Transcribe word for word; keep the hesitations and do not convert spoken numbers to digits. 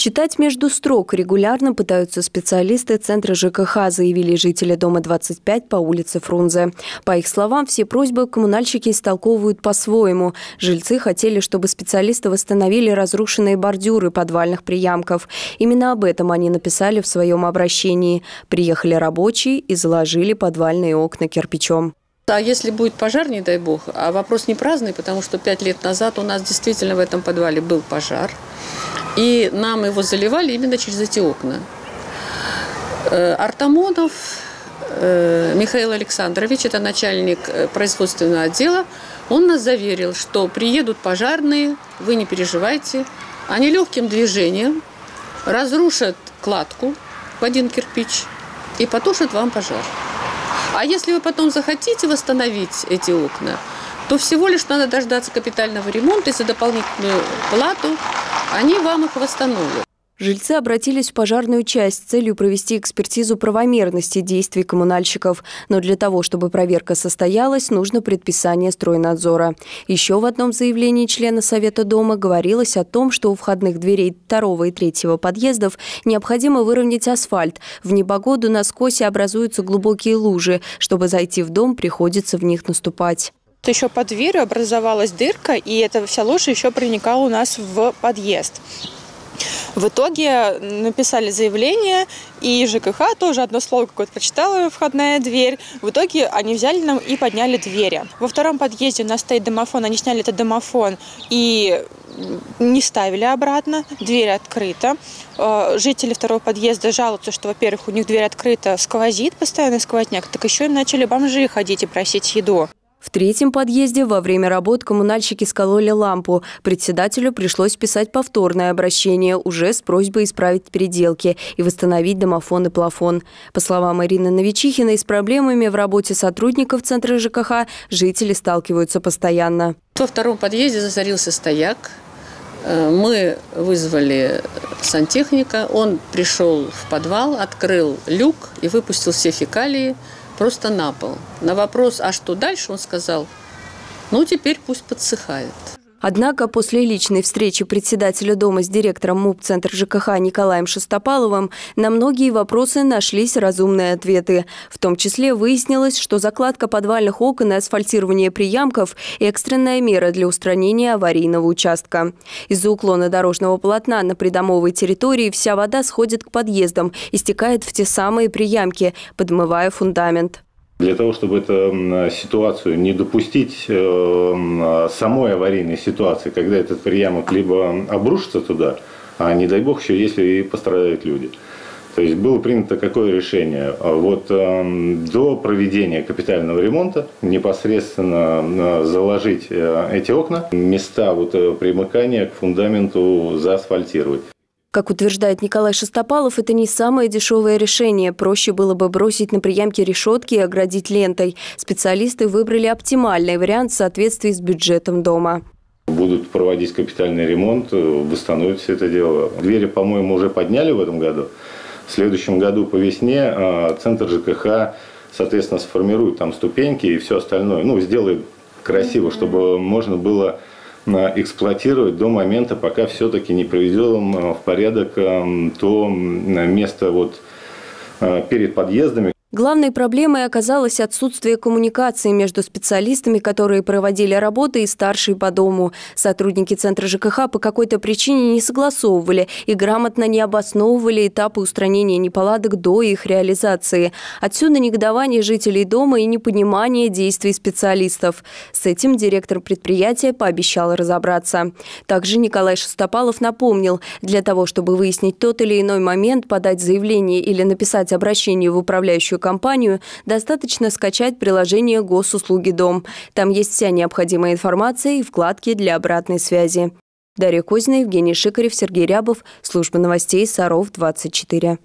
Читать между строк регулярно пытаются специалисты Центра ЖКХ, заявили жители дома двадцать пять по улице Фрунзе. По их словам, все просьбы коммунальщики истолковывают по-своему. Жильцы хотели, чтобы специалисты восстановили разрушенные бордюры подвальных приямков. Именно об этом они написали в своем обращении. Приехали рабочие и заложили подвальные окна кирпичом. А если будет пожар, не дай бог, а вопрос не праздный, потому что пять лет назад у нас действительно в этом подвале был пожар. И нам его заливали именно через эти окна. Артамонов Михаил Александрович, это начальник производственного отдела, он нас заверил, что приедут пожарные, вы не переживайте. Они легким движением разрушат кладку в один кирпич и потушат вам пожар. А если вы потом захотите восстановить эти окна, то всего лишь надо дождаться капитального ремонта и за дополнительную плату они вам их восстановят. Жильцы обратились в пожарную часть с целью провести экспертизу правомерности действий коммунальщиков. Но для того, чтобы проверка состоялась, нужно предписание стройнадзора. Еще в одном заявлении члена Совета дома говорилось о том, что у входных дверей второго и третьего подъездов необходимо выровнять асфальт. В непогоду на скосе образуются глубокие лужи. Чтобы зайти в дом, приходится в них наступать. Еще под дверью образовалась дырка, и эта вся ложь еще проникала у нас в подъезд. В итоге написали заявление, и ЖКХ тоже одно слово какое-то прочитала, входная дверь. В итоге они взяли нам и подняли двери. Во втором подъезде у нас стоит домофон, они сняли этот домофон и не ставили обратно, дверь открыта. Жители второго подъезда жалуются, что, во-первых, у них дверь открыта, сквозит, постоянный сквозняк, так еще и начали бомжи ходить и просить еду. В третьем подъезде во время работ коммунальщики скололи лампу. Председателю пришлось писать повторное обращение уже с просьбой исправить переделки и восстановить домофон и плафон. По словам Ирины Новичихиной, с проблемами в работе сотрудников Центра ЖКХ жители сталкиваются постоянно. Во втором подъезде засорился стояк. Мы вызвали сантехника. Он пришел в подвал, открыл люк и выпустил все фекалии просто на пол. На вопрос, а что дальше, он сказал, ну теперь пусть подсыхает. Однако после личной встречи председателя дома с директором МУП «Центр ЖКХ» Николаем Шестопаловым на многие вопросы нашлись разумные ответы. В том числе выяснилось, что закладка подвальных окон и асфальтирование приямков – экстренная мера для устранения аварийного участка. Из-за уклона дорожного полотна на придомовой территории вся вода сходит к подъездам и стекает в те самые приямки, подмывая фундамент. Для того, чтобы эту ситуацию не допустить, самой аварийной ситуации, когда этот приямок либо обрушится туда, а не дай бог еще, если и пострадают люди. То есть было принято какое решение? Вот до проведения капитального ремонта непосредственно заложить эти окна, места вот примыкания к фундаменту заасфальтировать. Как утверждает Николай Шестопалов, это не самое дешевое решение. Проще было бы бросить на приямки решетки и оградить лентой. Специалисты выбрали оптимальный вариант в соответствии с бюджетом дома. Будут проводить капитальный ремонт, восстановят все это дело. Двери, по-моему, уже подняли в этом году. В следующем году по весне Центр ЖКХ, соответственно, сформирует там ступеньки и все остальное. Ну, сделает красиво, чтобы можно было эксплуатировать до момента, пока все-таки не приведем в порядок то место вот перед подъездами. Главной проблемой оказалось отсутствие коммуникации между специалистами, которые проводили работы, и старшей по дому. Сотрудники Центра ЖКХ по какой-то причине не согласовывали и грамотно не обосновывали этапы устранения неполадок до их реализации. Отсюда негодование жителей дома и непонимание действий специалистов. С этим директор предприятия пообещал разобраться. Также Николай Шестопалов напомнил, для того, чтобы выяснить тот или иной момент, подать заявление или написать обращение в управляющую компанию, достаточно скачать приложение «Госуслуги Дом». Там есть вся необходимая информация и вкладки для обратной связи. Дарья Козина, Евгений Шикарев, Сергей Рябов. Служба новостей «Саров двадцать четыре».